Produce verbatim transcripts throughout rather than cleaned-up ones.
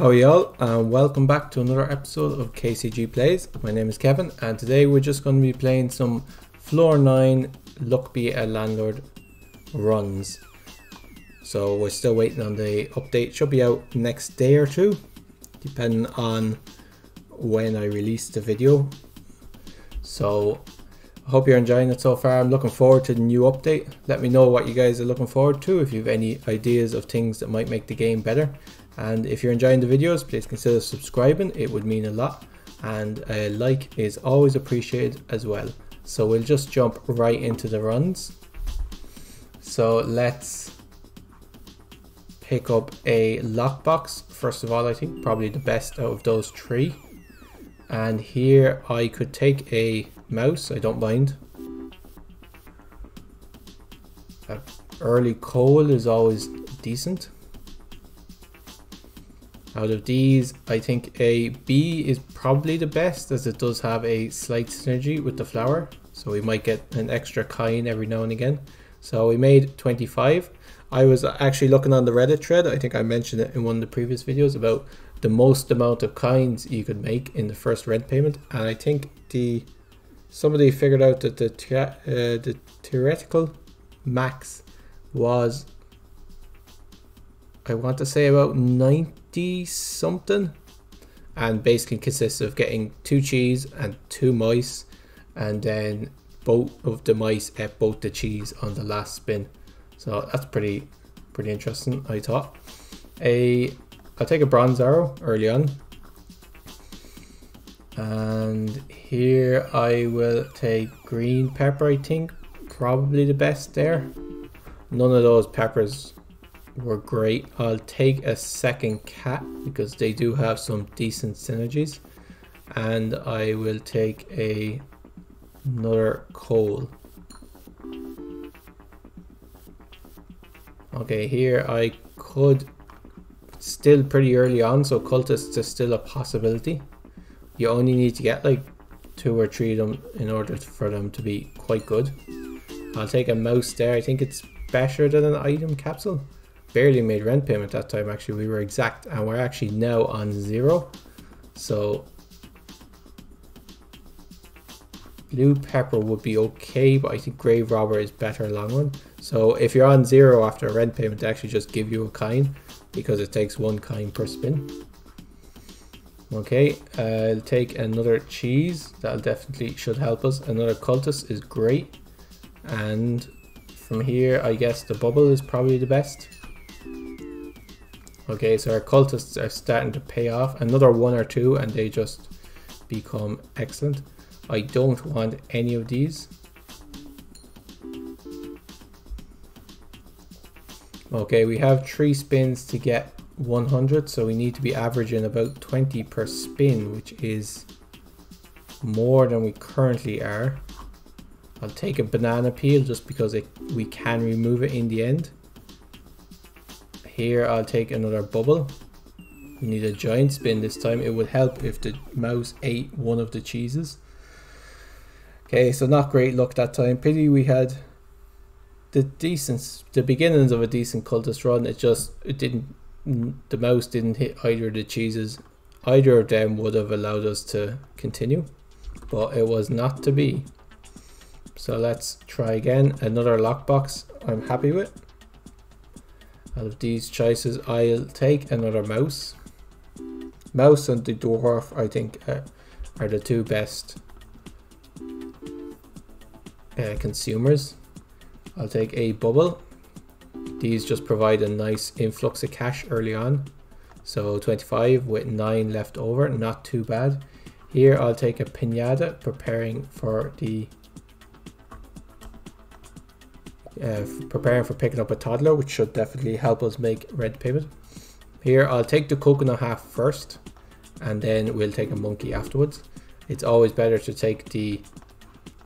How are y'all, and welcome back to another episode of K C G Plays. My name is Kevin, and today we're just going to be playing some floor nine Luck Be A Landlord runs. So we're still waiting on the update, should be out next day or two, depending on when I release the video. So I hope you're enjoying it so far. I'm looking forward to the new update. Let me know what you guys are looking forward to, if you have any ideas of things that might make the game better. And if you're enjoying the videos, please consider subscribing, it would mean a lot. And a like is always appreciated as well. So we'll just jump right into the runs. So let's pick up a lockbox, first of all. I think probably the best out of those three. And here I could take a mouse, I don't mind. An early coal is always decent. Out of these, I think a bee is probably the best, as it does have a slight synergy with the flower. So we might get an extra kind every now and again. So we made twenty-five. I was actually looking on the Reddit thread, I think I mentioned it in one of the previous videos, about the most amount of kinds you could make in the first rent payment, and I think the somebody figured out that the uh, the theoretical max was, I want to say, about ninety something, and basically consists of getting two cheese and two mice, and then both of the mice ate both the cheese on the last spin. So that's pretty pretty interesting, I thought. A I'll take a bronze arrow early on, and here I will take green pepper. I think probably the best there. None of those peppers were great. I'll take a second cat because they do have some decent synergies, and I will take a another coal. Okay, here I could. Still pretty early on, so cultists is still a possibility. You only need to get like two or three of them in order for them to be quite good. I'll take a mouse there. I think it's better than an item capsule. Barely made rent payment that time, actually. We were exact, and we're actually now on zero. So blue pepper would be okay, but I think grave robber is better long run. So if you're on zero after a rent payment, they actually just give you a kind, because it takes one kind per spin. Okay, I'll take another cheese. That'll definitely should help us. Another cultist is great. And from here, I guess the bubble is probably the best. Okay, so our cultists are starting to pay off. Another one or two and they just become excellent. I don't want any of these. Okay, we have three spins to get one hundred, so we need to be averaging about twenty per spin, which is more than we currently are. I'll take a banana peel just because it, we can remove it in the end. Here I'll take another bubble. We need a giant spin this time. It would help if the mouse ate one of the cheeses. Okay, so not great luck that time. Pity we had the decent, the beginnings of a decent cultist run. It just, it didn't, the mouse didn't hit either of the cheeses. Either of them would have allowed us to continue, but it was not to be. So let's try again. Another lockbox I'm happy with. Out of these choices, I'll take another mouse. Mouse and the dwarf, I think, uh, are the two best uh, consumers. I'll take a bubble. These just provide a nice influx of cash early on. So twenty-five with nine left over, not too bad. Here I'll take a pinata, preparing for the uh, preparing for picking up a toddler, which should definitely help us make rent payment. Here I'll take the coconut half first, and then we'll take a monkey afterwards. It's always better to take the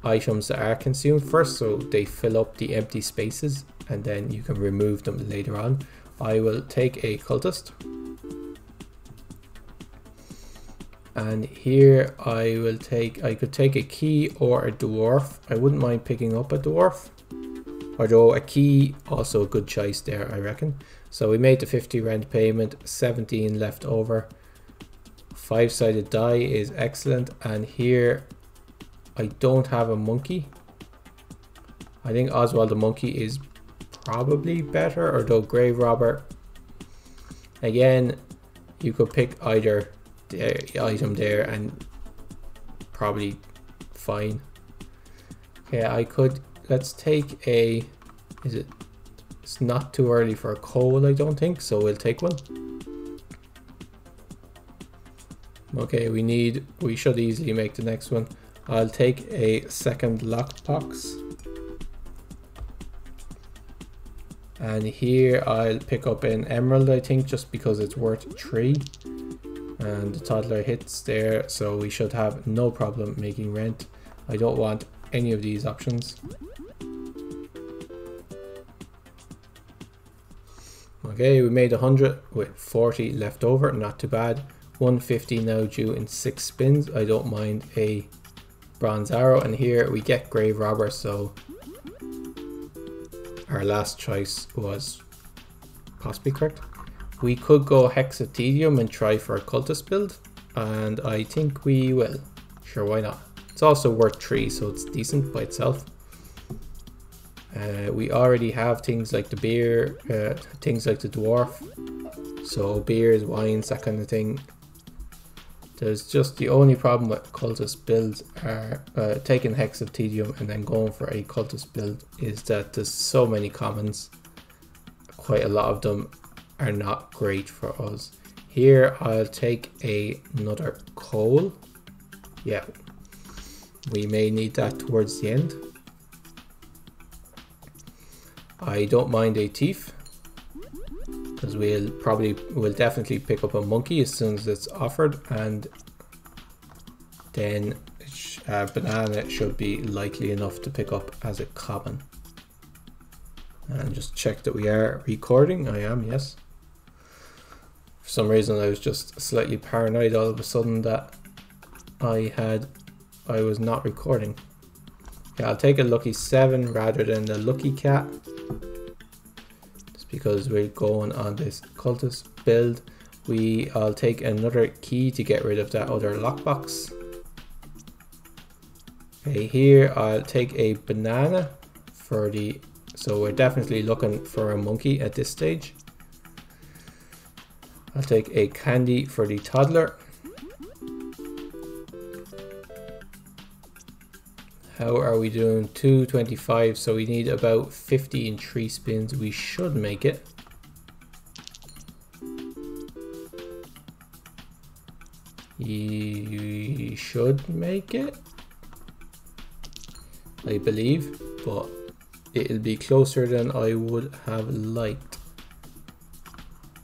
items that are consumed first, so they fill up the empty spaces, and then you can remove them later on. I will take a cultist, and here I will take, I could take a key or a dwarf. I wouldn't mind picking up a dwarf. although a key also a good choice there, I reckon. So we made the fifty rent payment, seventeen left over. Five-sided die is excellent, and here I don't have a monkey. I think Oswald the monkey is probably better, although grave robber, again, you could pick either the item there and probably fine. Okay, I could, let's take a, is it, it's not too early for a coal, I don't think, so we'll take one. Okay, we need, we should easily make the next one. I'll take a second lockbox. And here I'll pick up an emerald, I think, just because it's worth three. And the toddler hits there, so we should have no problem making rent. I don't want any of these options. Okay, we made one hundred with forty left over, not too bad. one fifty now due in six spins. I don't mind a bronze arrow, and here we get grave robber, so our last choice was possibly correct. We could go hexatedium and try for a cultist build, and I think we will. Sure, why not? It's also worth three, so it's decent by itself. Uh, we already have things like the beer, uh, things like the dwarf, so beers, wines, that kind of thing. There's just the only problem with cultist builds are uh, taking hexatedium and then going for a cultist build is that there's so many commons. Quite a lot of them are not great for us. Here I'll take a, another coal. Yeah, we may need that towards the end. I don't mind a thief, because we'll probably, we'll definitely pick up a monkey as soon as it's offered, and then a banana should be likely enough to pick up as a common. And just check that we are recording. I am, yes. For some reason I was just slightly paranoid all of a sudden that I had, I was not recording. Yeah, I'll take a lucky seven rather than the lucky cat, because we're going on this cultist build. We, I'll take another key to get rid of that other lockbox. Okay, here I'll take a banana for the, so we're definitely looking for a monkey at this stage. I'll take a candy for the toddler. How are we doing? two twenty-five, so we need about fifty in three spins. We should make it. You should make it, I believe, but it'll be closer than I would have liked.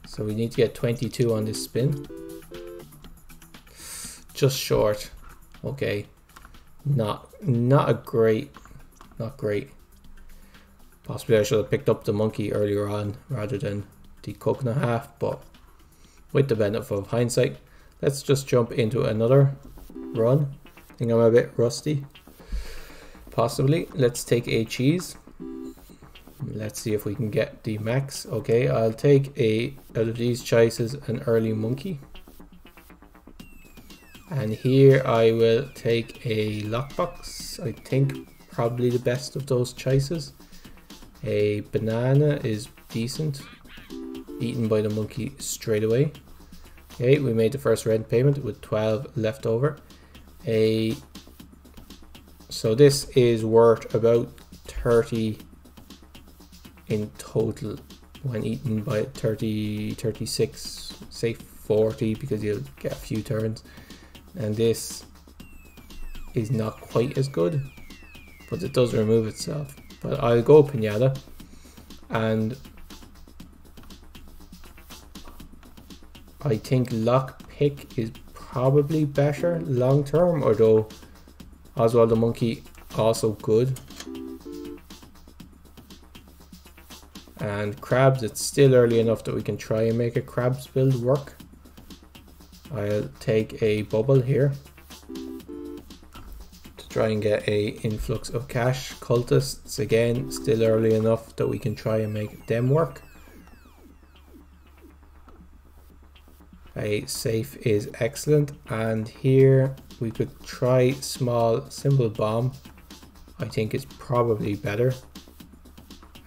So we need to get twenty-two on this spin. Just short. Okay. Not, not a great, not great. Possibly I should have picked up the monkey earlier on rather than the coconut half, but with the benefit of hindsight, let's just jump into another run. I think I'm a bit rusty. Possibly. Let's take a cheese. Let's see if we can get the max. Okay, I'll take a, out of these choices, an early monkey. And here I will take a lockbox, I think probably the best of those choices. A banana is decent, eaten by the monkey straight away. Okay, we made the first rent payment with twelve left over. A, so this is worth about thirty in total when eaten by thirty, thirty-six, say forty, because you'll get a few turns. And this is not quite as good, but it does remove itself. But I'll go pinata, and I think lock pick is probably better long term, although Oswald the monkey also good. And crabs, it's still early enough that we can try and make a crabs build work. I'll take a bubble here. try and get a influx of cash. Cultists, again, still early enough that we can try and make them work. A safe is excellent, and here we could try small symbol bomb. I think it's probably better.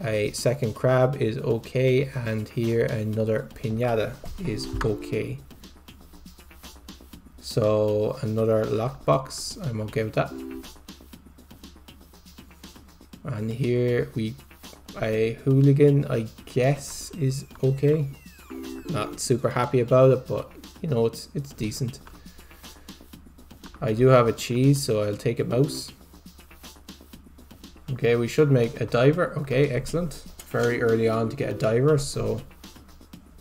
A second crab is okay, and here another piñata is okay. So another lockbox, I'm okay with that. And here we, a hooligan I guess is okay. Not super happy about it, but you know, it's, it's decent. I do have a cheese, so I'll take a mouse. Okay, we should make a diver. Okay, excellent. Very early on to get a diver, so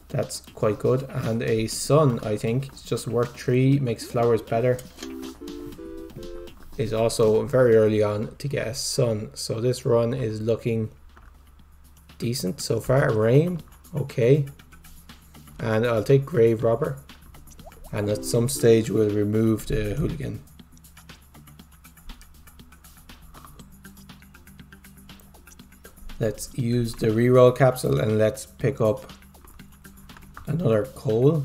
that's quite good. And a sun, I think. It's just worth three, makes flowers better. Is also very early on to get a sun. So this run is looking decent so far. Rain, okay. And I'll take grave robber. And at some stage we'll remove the hooligan. Let's use the reroll capsule and let's pick up another coal.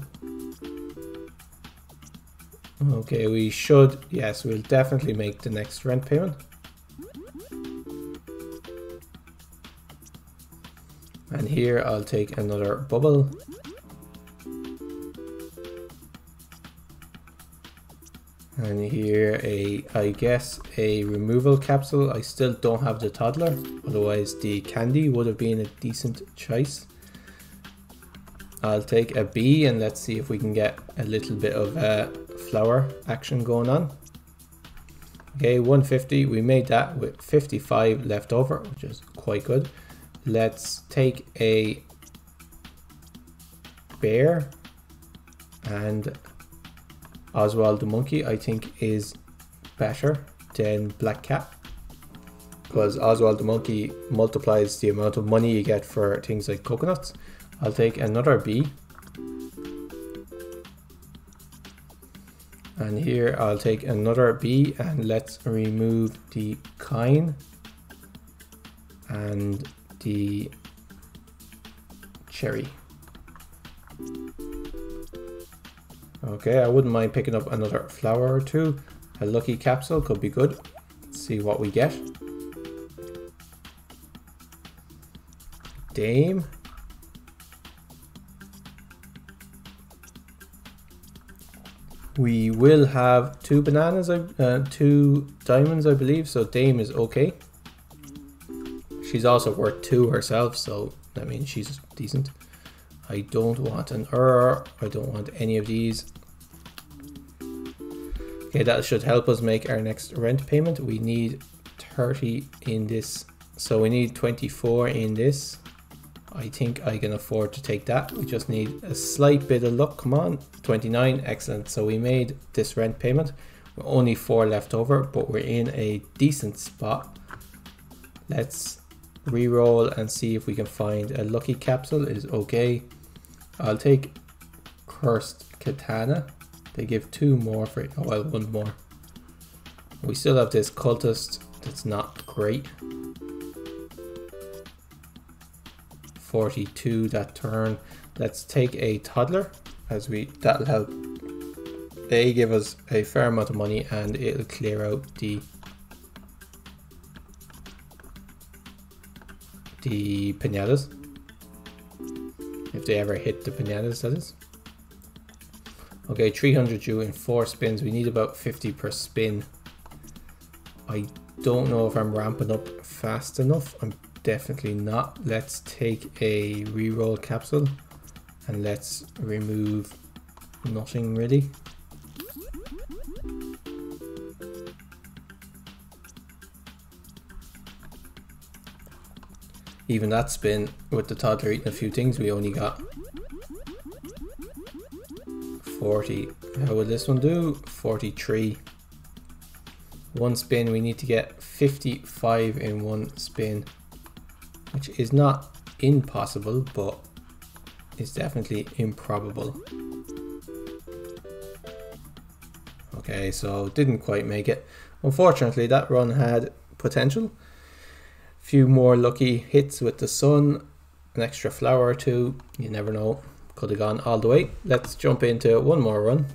Okay, we should, yes, we'll definitely make the next rent payment. And here I'll take another bubble. And here a, I guess, a removal capsule. I still don't have the toddler, otherwise the candy would have been a decent choice. I'll take a bee and let's see if we can get a little bit of uh, flower action going on. Okay, one fifty, we made that with fifty-five left over, which is quite good. Let's take a bear, and Oswald the monkey I think is better than Black Cat, because Oswald the monkey multiplies the amount of money you get for things like coconuts. I'll take another bee, and here I'll take another bee, and let's remove the kine and the cherry. Okay, I wouldn't mind picking up another flower or two. A lucky capsule could be good. Let's see what we get. Dame. We will have two bananas, uh, two diamonds, I believe, so Dame is okay. She's also worth two herself, so I mean, she's decent. I don't want an error. I don't want any of these. Okay, that should help us make our next rent payment. We need thirty in this, so we need twenty-four in this. I think I can afford to take that. We just need a slight bit of luck. Come on, twenty-nine, excellent. So we made this rent payment. We're only four left over, but we're in a decent spot. Let's re-roll and see if we can find a lucky capsule. Is okay. I'll take cursed katana. They give two more for it. Oh well, one more. We still have this cultist. That's not great. forty-two that turn. Let's take a toddler, as we that'll help. They give us a fair amount of money, and it'll clear out the the piñatas, if they ever hit the piñatas, that is. Okay, three hundred due in four spins. We need about fifty per spin. I don't know if I'm ramping up fast enough. I'm definitely not. Let's take a reroll capsule and let's remove nothing really. Even that spin, with the toddler eating a few things, we only got forty. How will this one do? forty-three. One spin, we need to get fifty-five in one spin, which is not impossible, but it's definitely improbable. Okay, so didn't quite make it. Unfortunately, that run had potential. A few more lucky hits with the sun, an extra flower or two, you never know, could have gone all the way. Let's jump into one more run.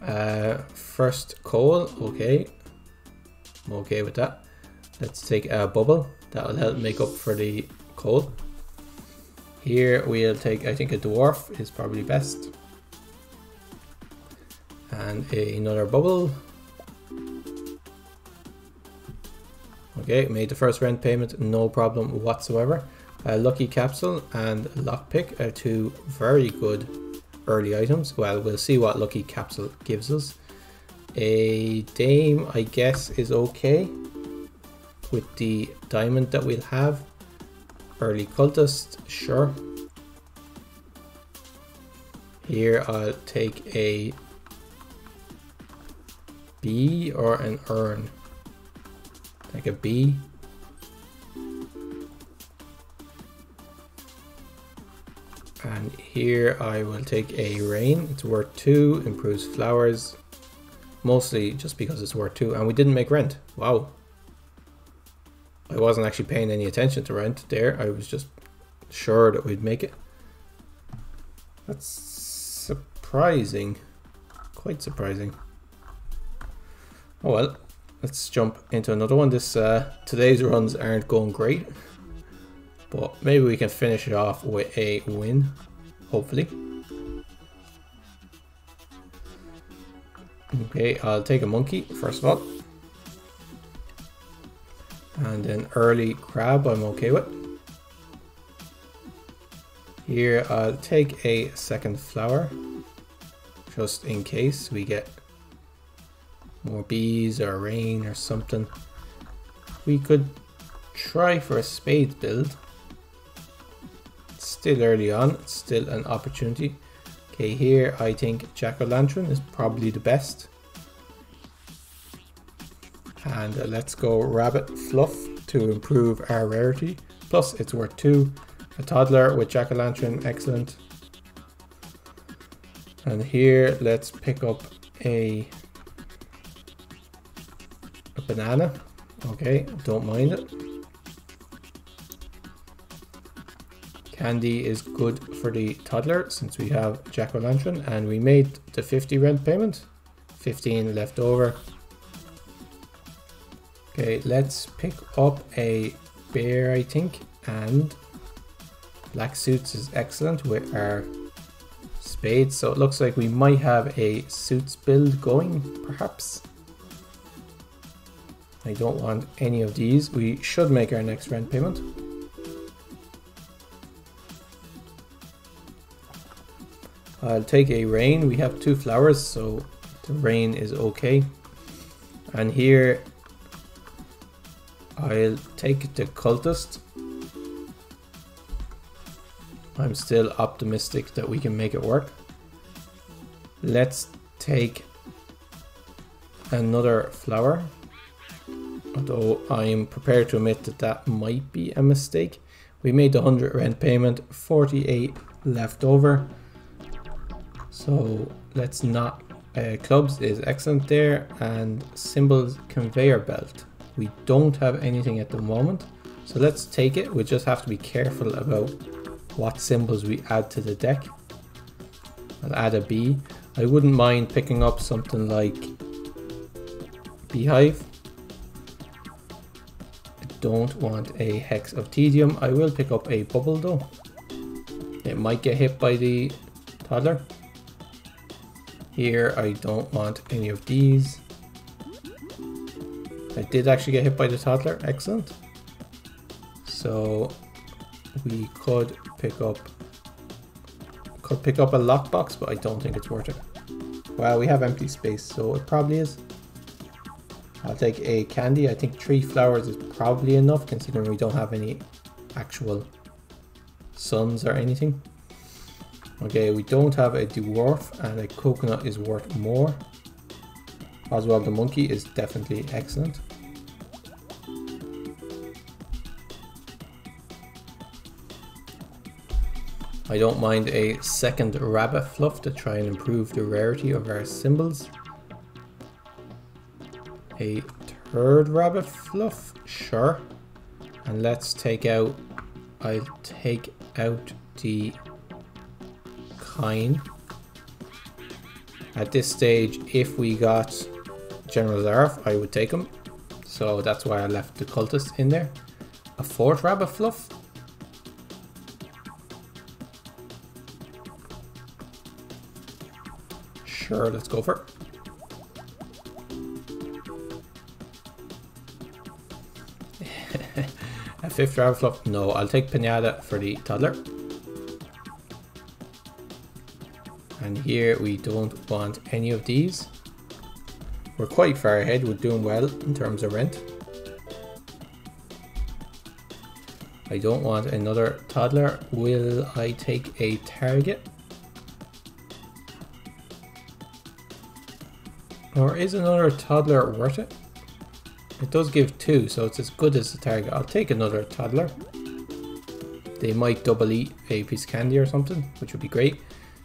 Uh, first coal, okay, I'm okay with that. Let's take a bubble, that'll help make up for the coal. Here we'll take, I think a dwarf is probably best. And a, another bubble. Okay, made the first rent payment, no problem whatsoever. A lucky capsule and lockpick are two very good early items. Well, we'll see what lucky capsule gives us. A dame, I guess, is okay with the diamond that we'll have. Early cultist, sure. Here I'll take a bee or an urn. Take a bee. And here I will take a rain. It's worth two, improves flowers. Mostly just because it's worth two, and we didn't make rent. Wow. I wasn't actually paying any attention to rent there. I was just sure that we'd make it. That's surprising. Quite surprising. Oh well, let's jump into another one. This uh, today's runs aren't going great, but maybe we can finish it off with a win, hopefully. Okay, I'll take a monkey first of all. And an early crab I'm okay with. Here I'll take a second flower, just in case we get more bees or rain or something. We could try for a spade build. It's still early on, it's still an opportunity. Okay, here I think jack-o'-lantern is probably the best. And let's go rabbit fluff to improve our rarity, plus it's worth two. A toddler with jack-o'-lantern, excellent. And here let's pick up a, a banana, okay, don't mind it. Candy is good for the toddler since we have jack-o'-lantern, and we made the fifty rent payment, fifteen left over. Okay, let's pick up a bear, I think, and black suits is excellent with our spades, so it looks like we might have a suits build going, perhaps. I don't want any of these. We should make our next rent payment. I'll take a rain. We have two flowers, so the rain is okay. And here I'll take the cultist. I'm still optimistic that we can make it work. Let's take another flower, although I'm prepared to admit that that might be a mistake. We made the one hundred rent payment, forty-eight left over. So let's not, uh, clubs is excellent there, and symbols conveyor belt. We don't have anything at the moment, so let's take it. We just have to be careful about what symbols we add to the deck. I'll add a bee. I wouldn't mind picking up something like beehive. I don't want a hex of tedium. I will pick up a bubble though. It might get hit by the toddler. Here I don't want any of these. I did actually get hit by the toddler, excellent. So we could pick up could pick up a lockbox, but I don't think it's worth it. Well, we have empty space, so it probably is. I'll take a candy. I think three flowers is probably enough considering we don't have any actual suns or anything. Okay, we don't have a dwarf, and a coconut is worth more. Oswald the monkey is definitely excellent. I don't mind a second rabbit fluff to try and improve the rarity of our symbols. a third rabbit fluff, sure. And let's take out, I'll take out the kine. At this stage, if we got General Zarf, I would take him. So that's why I left the cultist in there. A fourth rabbit fluff. Sure, let's go for it. A fifth rabbit fluff. No, I'll take Pinata for the toddler. And here we don't want any of these. We're quite far ahead, we're doing well in terms of rent. I don't want another toddler. Will I take a target? Or is another toddler worth it? It does give two, so it's as good as the target. I'll take another toddler. They might double eat a piece of candy or something, which would be great.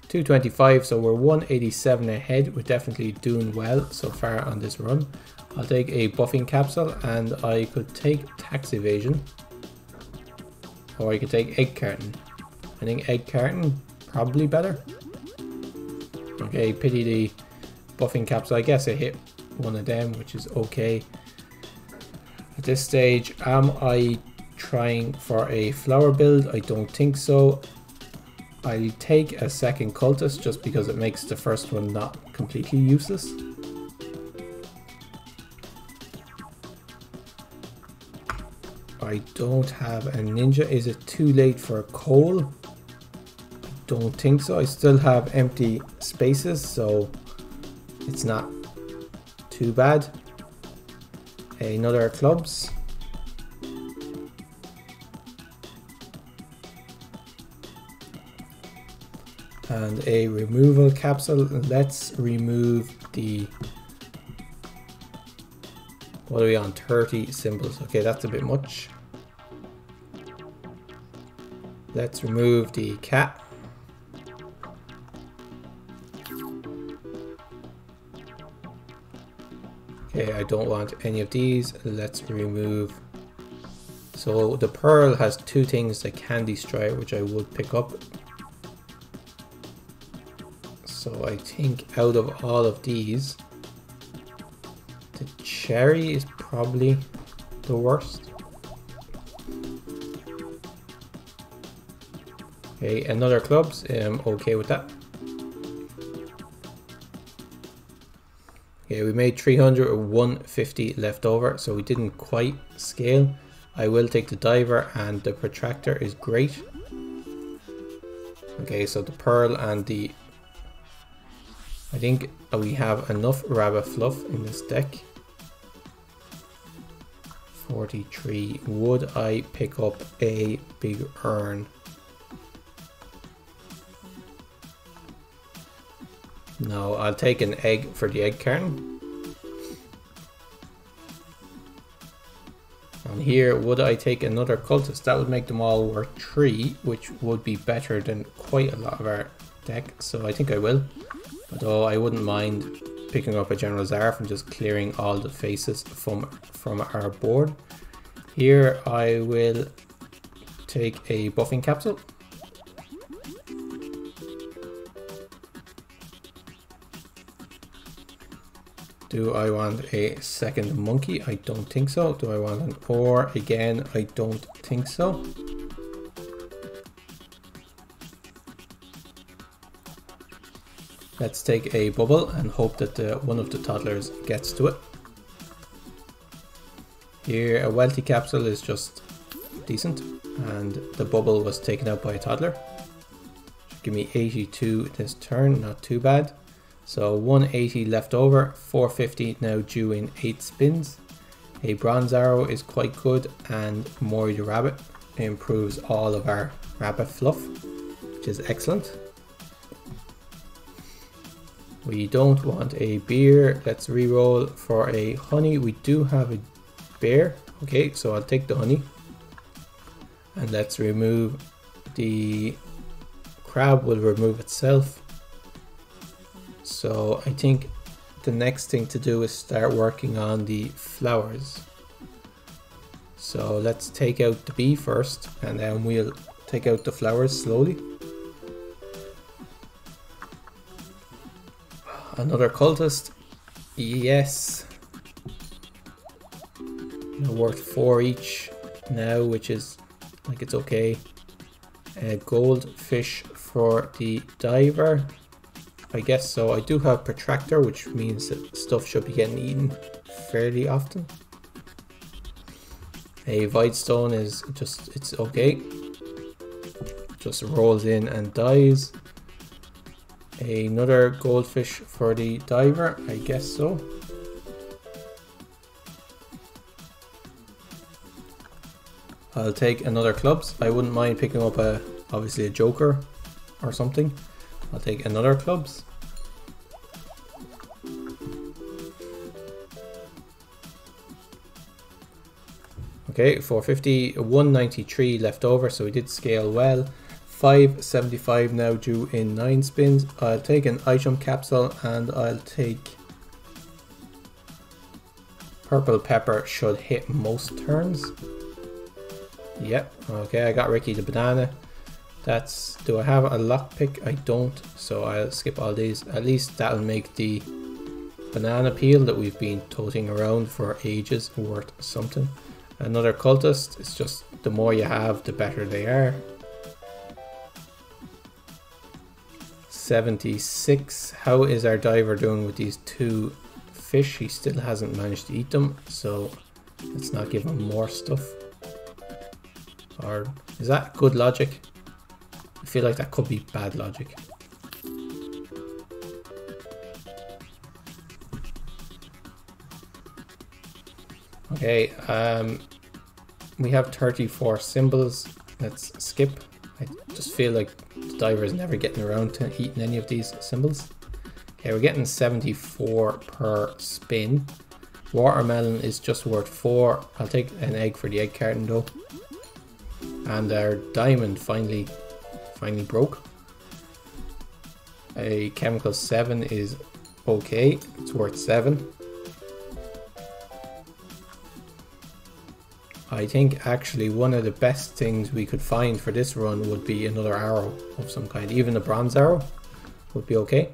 two twenty-five, so we're one eighty-seven ahead. We're definitely doing well so far on this run. I'll take a buffing capsule, and I could take tax evasion. Or I could take egg carton. I think egg carton probably better. Okay, pity the buffing capsule. I guess I hit one of them, which is okay. At this stage, am I trying for a flower build? I don't think so. I'll take a second cultist just because it makes the first one not completely useless. I don't have a ninja. Is it too late for a coal? I don't think so. I still have empty spaces, so it's not too bad. Another clubs. And a removal capsule. Let's remove the, what are we on, thirty symbols. Okay, that's a bit much. Let's remove the cat. Okay, I don't want any of these. Let's remove. So the pearl has two things that can destroy it, which I would pick up. So I think out of all of these, the cherry is probably the worst. Okay, another clubs, I'm okay with that. Okay, we made three hundred or one fifty left over, so we didn't quite scale. I will take the diver, and the protractor is great. Okay, so the pearl and the, I think we have enough rabbit fluff in this deck. forty-three. Would I pick up a big urn? No, I'll take an egg for the egg carton. And here, would I take another cultist? That would make them all worth three, which would be better than quite a lot of our deck, so I think I will. Although I wouldn't mind picking up a General Zarf and just clearing all the faces from, from our board. Here I will take a buffing capsule. Do I want a second monkey? I don't think so. Do I want an ore? Again, I don't think so. Let's take a bubble and hope that the, one of the toddlers gets to it. Here, a wealthy capsule is just decent, and the bubble was taken out by a toddler. Should give me eighty-two this turn, not too bad. So one eighty left over, four fifty now due in eight spins. A bronze arrow is quite good, and Mori the rabbit improves all of our rabbit fluff, which is excellent. We don't want a beer. Let's re-roll for a honey. We do have a bear. Okay, so I'll take the honey. And let's remove the crab, will remove itself. So I think the next thing to do is start working on the flowers. So let's take out the bee first, and then we'll take out the flowers slowly. Another cultist. Yes. Worth four each now, which is like it's okay. Uh, gold fish for the diver. I guess so. I do have protractor, which means that stuff should be getting eaten fairly often. A void stone is just, it's okay. Just rolls in and dies. Another goldfish for the diver, I guess so. I'll take another clubs. I wouldn't mind picking up a, obviously a joker or something. I'll take another clubs. Okay, four fifty, one ninety-three left over, so we did scale well. five seventy-five now due in nine spins. I'll take an item capsule and I'll take purple pepper, should hit most turns. Yep, okay, I got Ricky the banana. That's, do I have a lockpick? I don't, so I'll skip all these. At least that'll make the banana peel that we've been toting around for ages worth something. Another cultist, it's just the more you have, the better they are. seventy-six. How is our diver doing with these two fish? He still hasn't managed to eat them, so let's not give him more stuff. Or is that good logic? I feel like that could be bad logic. Okay, um, we have thirty-four symbols. Let's skip. I just feel like the diver is never getting around to eating any of these symbols. Okay, we're getting seventy-four per spin. Watermelon is just worth four. I'll take an egg for the egg carton though. And our diamond finally Finally broke. A chemical seven is okay. It's worth seven. I think actually one of the best things we could find for this run would be another arrow of some kind. Even a bronze arrow would be okay.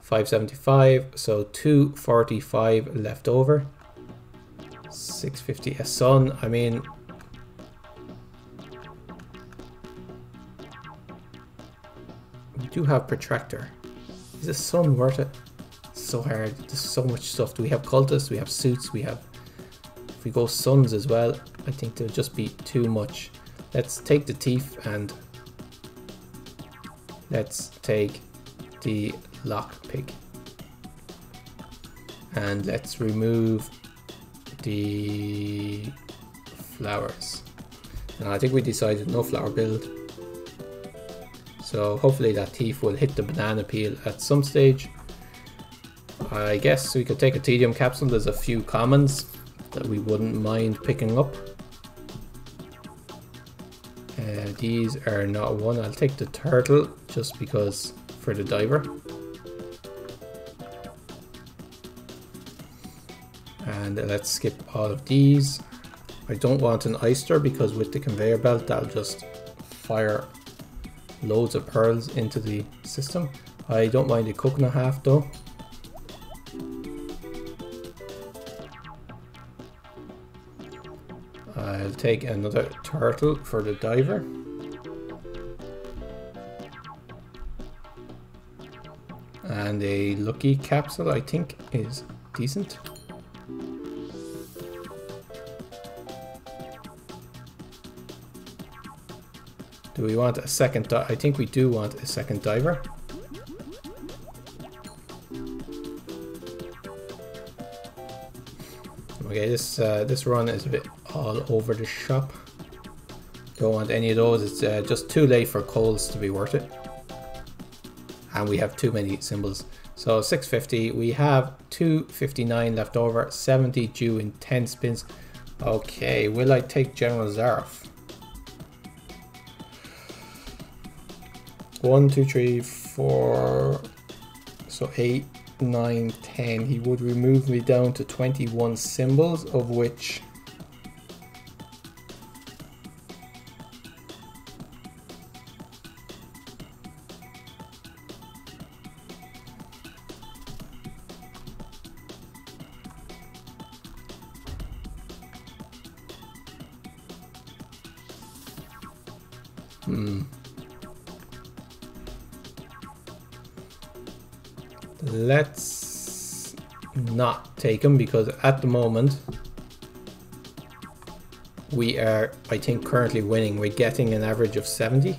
five seventy-five, so two forty-five left over. six fifty a sun. I mean, do have protractor. Is the sun worth it? It's so hard. There's so much stuff. Do we have cultists? We have suits. We have, if we go suns as well, I think there'll just be too much. Let's take the thief and let's take the lock pick. And let's remove the flowers. And I think we decided no flower build. So hopefully that thief will hit the banana peel at some stage. I guess we could take a tedium capsule. There's a few commons that we wouldn't mind picking up. Uh, these are not one. I'll take the turtle just because for the diver. And let's skip all of these. I don't want an oyster because with the conveyor belt that'll just fire loads of pearls into the system. I don't mind the coconut half though. I'll take another turtle for the diver. And a lucky capsule I think is decent. Do we want a second diver? I think we do want a second diver. Okay, this uh, this run is a bit all over the shop. Don't want any of those. It's uh, just too late for coals to be worth it. And we have too many symbols. So six fifty, we have two fifty-nine left over, seventy due in ten spins. Okay, will I take General Zarf? One, two, three, four, so eight, nine, ten, he would remove me down to twenty-one symbols, of which Hmm. let's not take him, because at the moment we are, I think, currently winning. We're getting an average of seventy.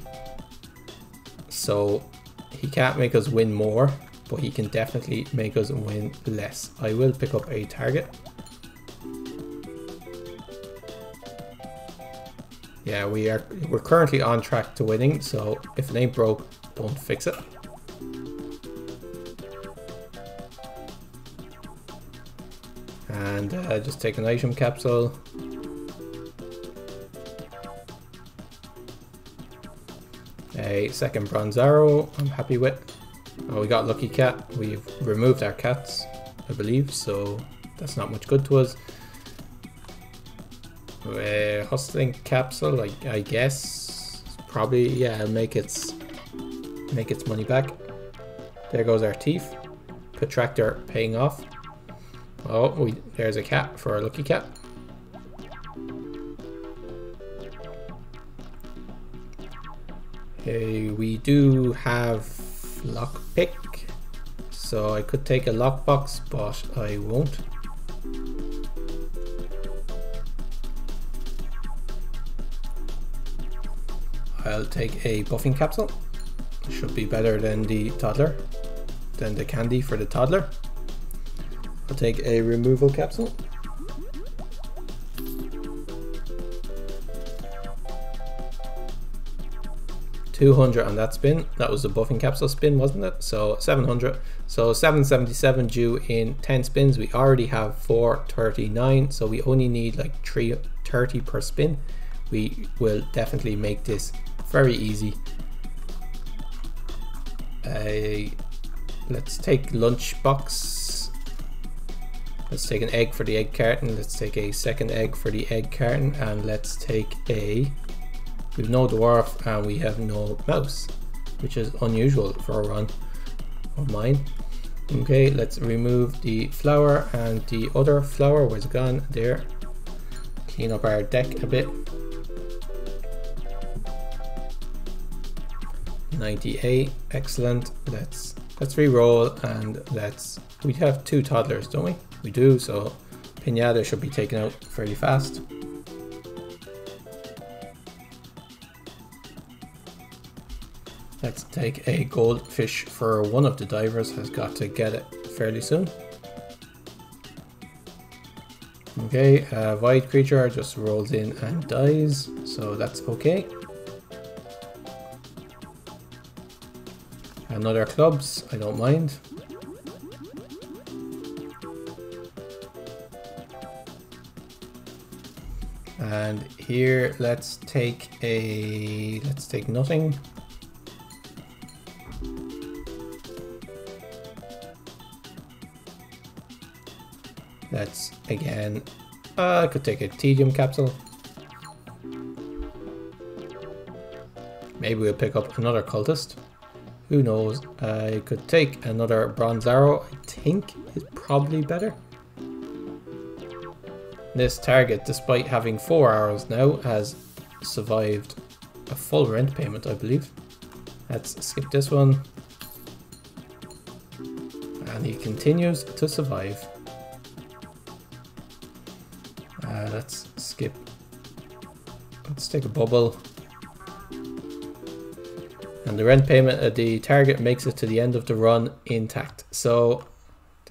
So he can't make us win more, but he can definitely make us win less. I will pick up a target. Yeah, we are, we're currently on track to winning, so if it ain't broke, don't fix it. And uh, just take an item capsule. A second bronze arrow, I'm happy with. Oh, we got lucky cat. We've removed our cats, I believe, so that's not much good to us. Uh, hustling capsule, I, I guess, probably, yeah, make its make its money back. There goes our thief. Protractor paying off. Oh, we, there's a cat for our lucky cat. Hey, we do have lockpick, so I could take a lockbox, but I won't. I'll take a buffing capsule. Should be better than the toddler, than the candy for the toddler. I'll take a removal capsule. two hundred on that spin. That was the buffing capsule spin, wasn't it? So seven hundred. So seven seventy-seven due in ten spins. We already have four thirty-nine, so we only need like three thirty per spin. We will definitely make this very easy. Uh, let's take lunchbox. Let's take an egg for the egg carton. Let's take a second egg for the egg carton, and let's take a. We've no dwarf and we have no mouse, which is unusual for a run of mine. Okay, let's remove the flower and the other flower. Where's it gone? There. Clean up our deck a bit. ninety-eight, excellent. Let's let's re-roll, and let's, we have two toddlers, don't we? We do, so Pinata should be taken out fairly fast. Let's take a goldfish for one of the divers, has got to get it fairly soon. Okay, a void creature just rolls in and dies, so that's okay. Another clubs, I don't mind. And here, let's take a, let's take nothing. Let's, again, uh, I could take a tedium capsule. Maybe we'll pick up another cultist. Who knows? I could take another bronze arrow, I think is probably better. This target, despite having four arrows now, has survived a full rent payment, I believe. Let's skip this one. And he continues to survive. Uh, let's skip. Let's take a bubble. And the rent payment at the target makes it to the end of the run intact. So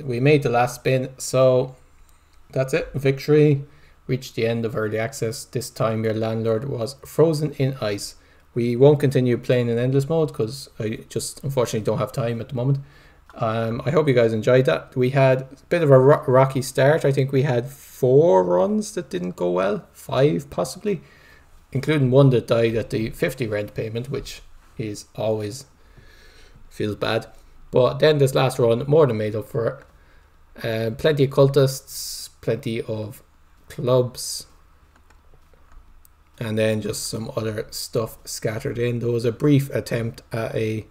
we made the last spin. So that's it. Victory. Reached the end of early access. This time your landlord was frozen in ice. We won't continue playing in endless mode because I just unfortunately don't have time at the moment. Um, I hope you guys enjoyed that. We had a bit of a ro rocky start. I think we had four runs that didn't go well. Five possibly. Including one that died at the fifty rent payment, which is always feels bad, But then this last run more than made up for it. Uh, plenty of cultists, plenty of clubs, and then just some other stuff scattered in. There was a brief attempt at a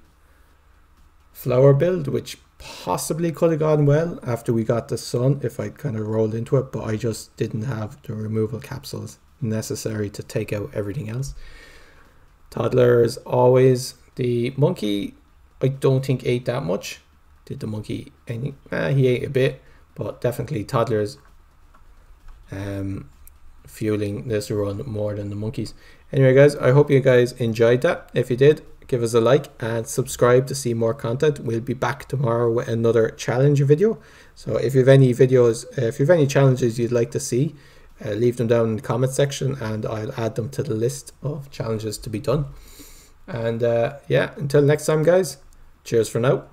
flower build, which possibly could have gone well after we got the sun if I kind of rolled into it, but I just didn't have the removal capsules necessary to take out everything else. Toddlers always. The monkey, I don't think ate that much. Did the monkey any? Eh, he ate a bit, but definitely toddlers um, fueling this run more than the monkeys. Anyway guys, I hope you guys enjoyed that. If you did, give us a like and subscribe to see more content. We'll be back tomorrow with another challenge video. So if you have any videos, if you have any challenges you'd like to see, uh, leave them down in the comment section and I'll add them to the list of challenges to be done. And uh, yeah, until next time guys, cheers for now.